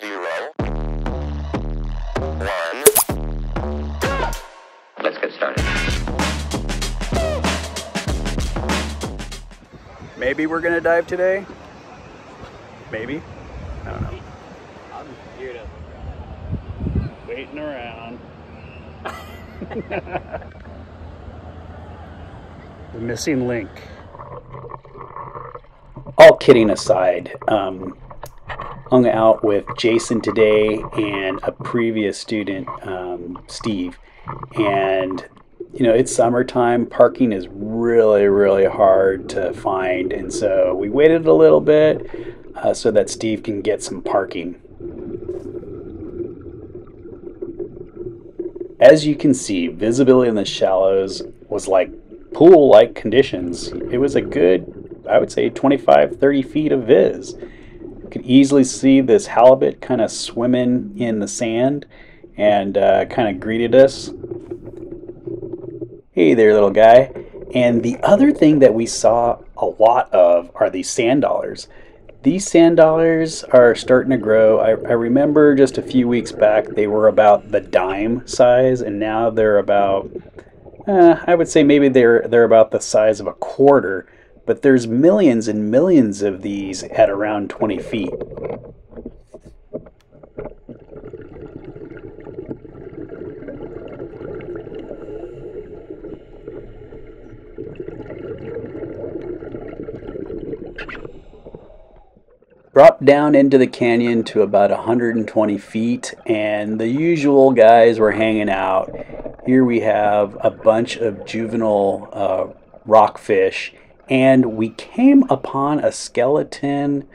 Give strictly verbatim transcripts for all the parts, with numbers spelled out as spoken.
zero, one, go. Let's get started. Maybe we're gonna dive today. Maybe. I don't know. I'm geared up. Waiting around. The missing link. All kidding aside, um, hung out with Jason today and a previous student, um, Steve. And, you know, it's summertime. Parking is really, really hard to find. And so we waited a little bit uh, so that Steve can get some parking. As you can see, visibility in the shallows was like pool-like conditions. It was a good, I would say, twenty-five, thirty feet of vis. You could easily see this halibut kind of swimming in the sand and uh, kind of greeted us. Hey there, little guy. And the other thing that we saw a lot of are these sand dollars. These sand dollars are starting to grow. I, I remember just a few weeks back they were about the dime size, and now they're about, Uh, I would say maybe they're they're about the size of a quarter, but there's millions and millions of these at around twenty feet. Dropped down into the canyon to about one hundred twenty feet, and the usual guys were hanging out. Here we have a bunch of juvenile uh, rockfish, and we came upon a skeleton.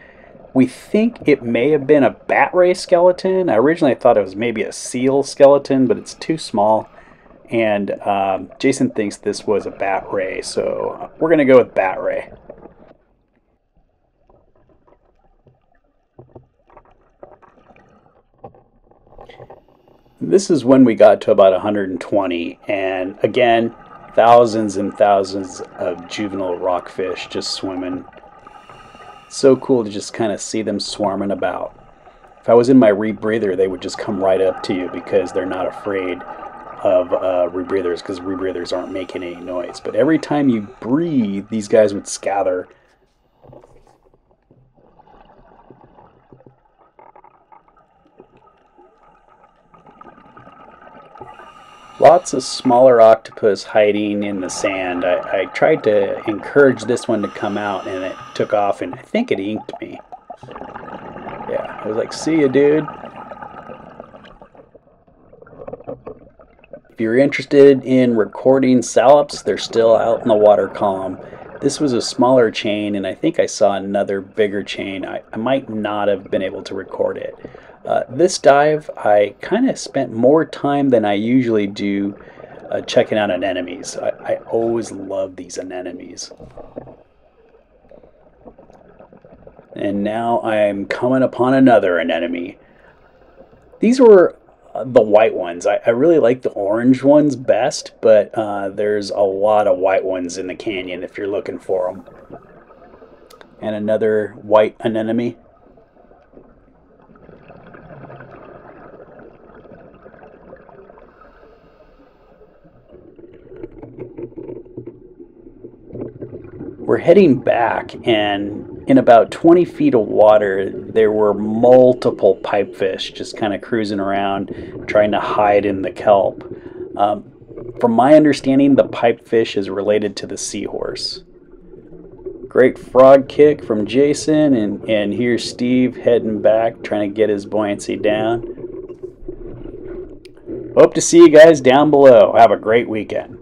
We think it may have been a bat ray skeleton. I originally thought it was maybe a seal skeleton, but it's too small. And um, Jason thinks this was a bat ray, so we're going to go with bat ray. This is when we got to about one hundred twenty, and again, thousands and thousands of juvenile rockfish just swimming. So cool to just kind of see them swarming about. If I was in my rebreather, they would just come right up to you because they're not afraid of uh, rebreathers, because rebreathers aren't making any noise. But every time you breathe, these guys would scatter. Lots of smaller octopus hiding in the sand. I, I tried to encourage this one to come out, and it took off, and I think it inked me. Yeah, I was like, see ya, dude. If you're interested in recording sallops, they're still out in the water column. This was a smaller chain, and I think I saw another bigger chain. I, I might not have been able to record it. Uh, this dive, I kind of spent more time than I usually do uh, checking out anemones. I, I always love these anemones. And now I'm coming upon another anemone. These were uh, the white ones. I, I really like the orange ones best, but uh, there's a lot of white ones in the canyon if you're looking for them. And another white anemone. We're heading back, and in about twenty feet of water, there were multiple pipefish just kind of cruising around, trying to hide in the kelp. Um, from my understanding, the pipefish is related to the seahorse. Great frog kick from Jason, and, and here's Steve heading back, trying to get his buoyancy down. Hope to see you guys down below. Have a great weekend.